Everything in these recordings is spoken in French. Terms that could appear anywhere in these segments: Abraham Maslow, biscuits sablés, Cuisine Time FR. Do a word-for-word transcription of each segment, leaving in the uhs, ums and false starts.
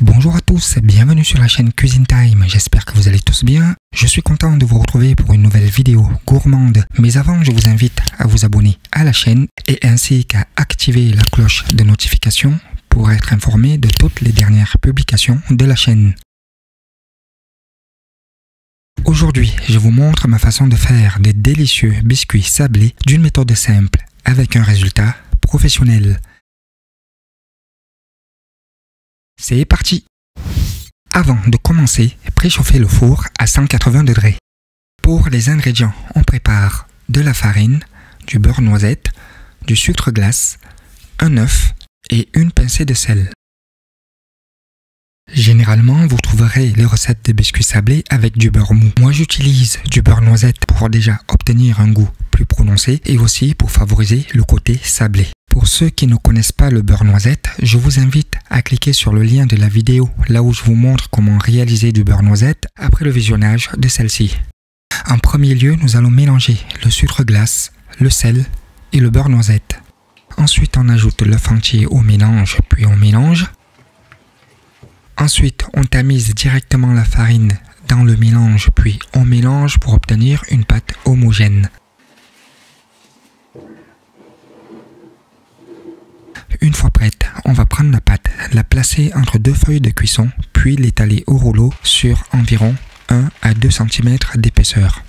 Bonjour à tous, bienvenue sur la chaîne Cuisine Time, j'espère que vous allez tous bien. Je suis content de vous retrouver pour une nouvelle vidéo gourmande, mais avant je vous invite à vous abonner à la chaîne et ainsi qu'à activer la cloche de notification pour être informé de toutes les dernières publications de la chaîne. Aujourd'hui, je vous montre ma façon de faire des délicieux biscuits sablés d'une méthode simple avec un résultat professionnel. C'est parti! Avant de commencer, préchauffez le four à cent quatre-vingts degrés. Pour les ingrédients, on prépare de la farine, du beurre noisette, du sucre glace, un œuf et une pincée de sel. Généralement, vous trouverez les recettes de biscuits sablés avec du beurre mou. Moi, j'utilise du beurre noisette pour déjà obtenir un goût plus prononcé et aussi pour favoriser le côté sablé. Pour ceux qui ne connaissent pas le beurre noisette, je vous invite à cliquer sur le lien de la vidéo, là où je vous montre comment réaliser du beurre noisette après le visionnage de celle-ci. En premier lieu, nous allons mélanger le sucre glace, le sel et le beurre noisette. Ensuite, on ajoute l'œuf entier au mélange, puis on mélange. Ensuite, on tamise directement la farine dans le mélange, puis on mélange pour obtenir une pâte homogène. Une fois prête, on va prendre la pâte, la placer entre deux feuilles de cuisson, puis l'étaler au rouleau sur environ un à deux centimètres d'épaisseur.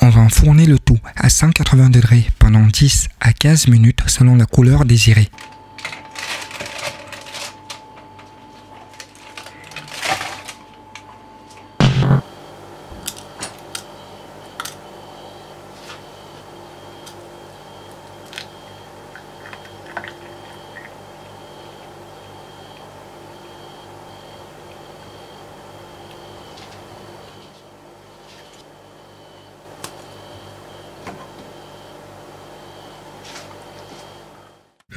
On va enfourner le tout à cent quatre-vingts degrés pendant dix à quinze minutes selon la couleur désirée.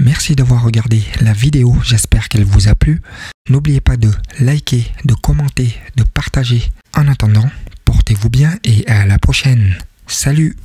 Merci d'avoir regardé la vidéo, j'espère qu'elle vous a plu. N'oubliez pas de liker, de commenter, de partager. En attendant, portez-vous bien et à la prochaine. Salut!